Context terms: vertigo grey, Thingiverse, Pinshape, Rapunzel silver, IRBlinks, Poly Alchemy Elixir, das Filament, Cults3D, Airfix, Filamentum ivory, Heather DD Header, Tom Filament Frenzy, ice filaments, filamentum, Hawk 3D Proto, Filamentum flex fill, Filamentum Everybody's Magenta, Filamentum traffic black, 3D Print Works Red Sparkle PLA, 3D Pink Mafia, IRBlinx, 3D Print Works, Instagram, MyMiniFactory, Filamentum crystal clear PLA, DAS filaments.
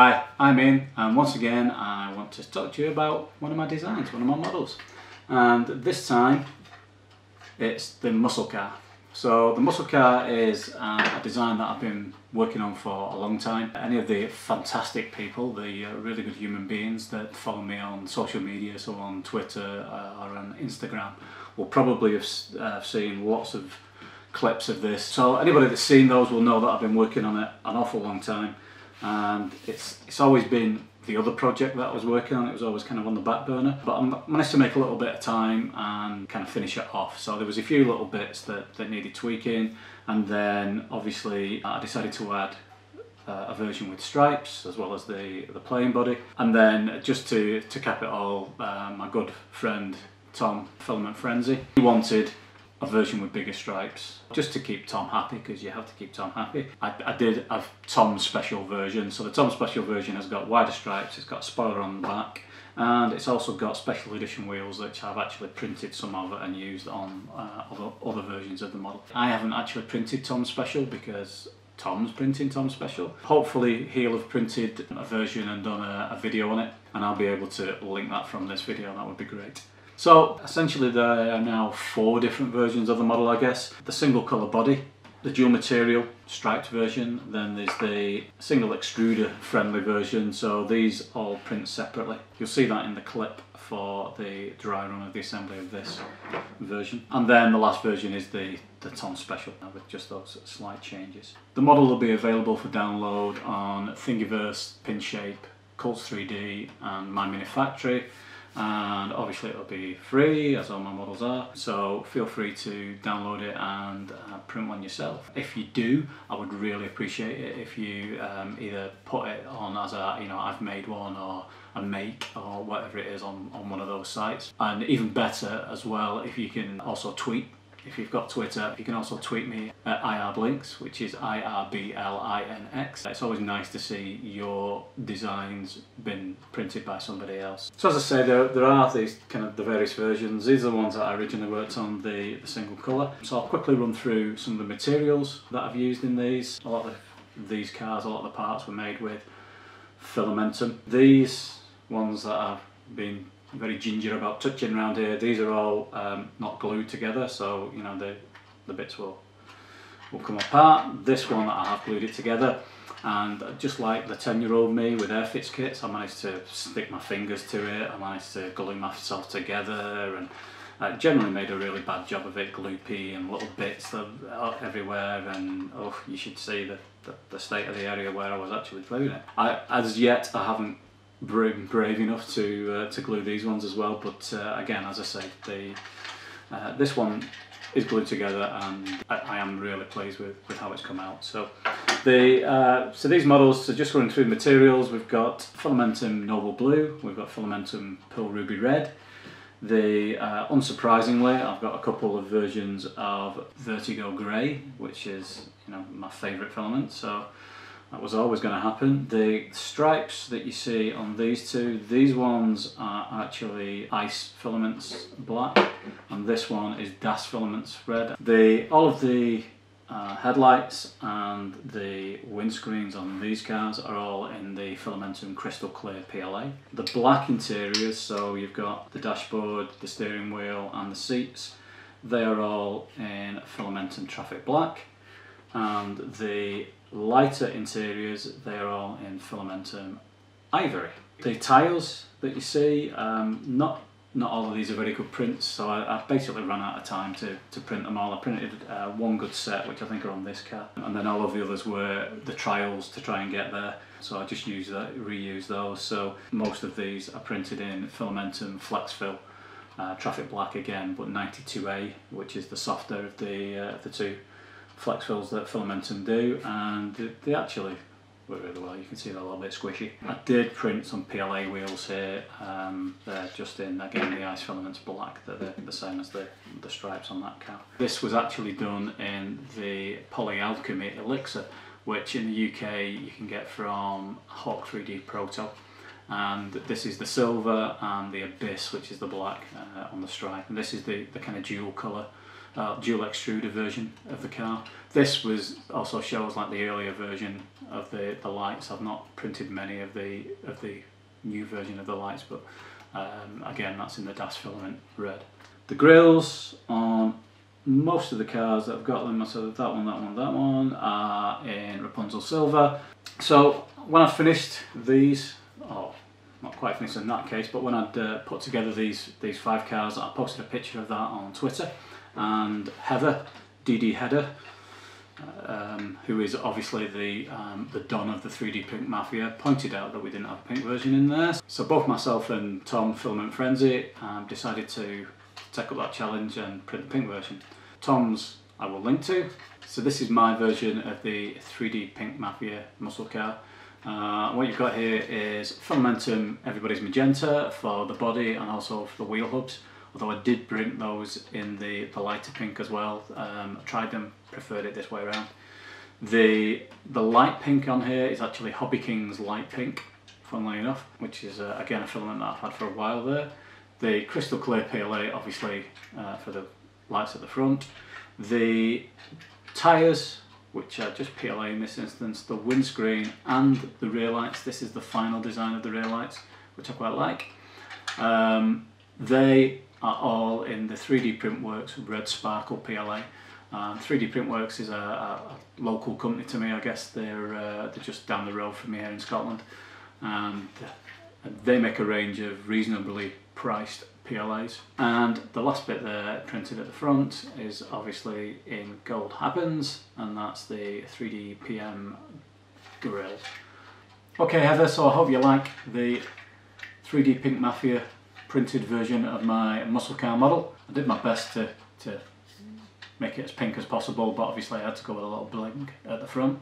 Hi, I'm Ian, and once again I want to talk to you about one of my designs, one of my models. And this time it's the muscle car. So the muscle car is a design that I've been working on for a long time. Any of the fantastic people, the really good human beings that follow me on social media, so on Twitter or on Instagram, will probably have seen lots of clips of this. So anybody that's seen those will know that I've been working on it an awful long time. And it's always been the other project that I was working on. It was always kind of on the back burner, but I managed to make a little bit of time and kind of finish it off. So there was a few little bits that needed tweaking, and then obviously I decided to add a version with stripes as well as the plain body. And then just to cap it all, my good friend Tom Filament Frenzy, he wanted a version with bigger stripes, just to keep Tom happy, because you have to keep Tom happy. I did a Tom special version, so the Tom special version has got wider stripes, it's got a spoiler on the back, and it's also got special edition wheels, which I've actually printed some of and used on other versions of the model. I haven't actually printed Tom special because Tom's printing Tom special. Hopefully he'll have printed a version and done a video on it, and I'll be able to link that from this video. That would be great. So essentially there are now four different versions of the model, I guess. The single colour body, the dual material striped version, then there's the single extruder friendly version, so these all print separately. You'll see that in the clip for the dry run of the assembly of this version. And then the last version is the Tom Special, with just those slight changes. The model will be available for download on Thingiverse, Pinshape, Cults3D and MyMiniFactory. And obviously it'll be free, as all my models are, so feel free to download it and print one yourself. If you do, I would really appreciate it if you either put it on as a, you know, I've made one, or a make, or whatever it is on one of those sites. And even better as well, if you can also tweet. If you've got Twitter, you can also tweet me at IRBlinks, which is IRBLINX. It's always nice to see your designs been printed by somebody else. So as I say, there are these kind of the various versions. These are the ones that I originally worked on, the single colour. So I'll quickly run through some of the materials that I've used in these. A lot of these cars, a lot of the parts were made with filamentum. These ones that I've been very ginger about touching around here, these are all not glued together, so you know the bits will come apart. This one, I have glued it together, and just like the 10-year-old me with Airfix kits, I managed to stick my fingers to it, I managed to glue myself together, and I generally made a really bad job of it, gloopy and little bits everywhere, and oh, you should see the state of the area where I was actually gluing it. As yet, I haven't brave enough to glue these ones as well, but again, as I say, this one is glued together, and I am really pleased with how it's come out. So so these models, so just running through materials, we've got filamentum noble blue, we've got filamentum pearl ruby red. Unsurprisingly, I've got a couple of versions of vertigo grey, which is, you know, my favourite filament, so that was always going to happen. The stripes that you see on these two, these ones are actually ice filaments black, and this one is DAS filaments red. All of the headlights and the windscreens on these cars are all in the filamentum crystal clear PLA. The black interiors, so you've got the dashboard, the steering wheel and the seats, they are all in filamentum traffic black, and the lighter interiors, they are all in filamentum ivory. The tiles that you see, not all of these are very good prints, so I basically ran out of time to print them all. I printed one good set, which I think are on this car, and then all of the others were the trials to try and get there, so I just reused those. So most of these are printed in filamentum flex fill, traffic black again, but 92A, which is the softer of the two flex fills that filamentum do, and they actually work really well. You can see they're a little bit squishy. I did print some PLA wheels here, they're just in, again, the ice filaments black, that they're the same as the stripes on that cap. This was actually done in the Poly Alchemy Elixir, which in the UK you can get from Hawk 3D Proto, and this is the silver and the abyss, which is the black on the stripe, and this is the kind of dual colour dual extruder version of the car. This was also shows like the earlier version of the lights. I've not printed many of the new version of the lights, but again, that's in the DAS filament red. The grills on most of the cars that I've got them, so that one, are in Rapunzel silver. So when I finished these, oh, not quite finished in that case, but when I'd put together these 5 cars, I posted a picture of that on Twitter, and Heather DD Header, who is obviously the don of the 3D Pink Mafia, pointed out that we didn't have a pink version in there. So both myself and Tom Filament Frenzy decided to take up that challenge and print the pink version. Tom's I will link to. So this is my version of the 3D Pink Mafia muscle car. What you've got here is Filamentum Everybody's Magenta for the body and also for the wheel hubs, although I did bring those in the lighter pink as well. I tried them, preferred it this way around. The light pink on here is actually Hobby King's light pink, funnily enough, which is again a filament that I've had for a while there. The crystal clear PLA, obviously, for the lights at the front. The tyres, which are just PLA in this instance, the windscreen and the rear lights. This is the final design of the rear lights, which I quite like. They are all in the 3D Print Works Red Sparkle PLA. 3D Print Works is a local company to me, I guess. They're just down the road from here in Scotland. And they make a range of reasonably priced PLAs. And the last bit there printed at the front is obviously in Gold Happens, and that's the 3D PM grill. Okay Heather, so I hope you like the 3D Pink Mafia printed version of my muscle car model. I did my best to make it as pink as possible, but obviously I had to go with a little bling at the front.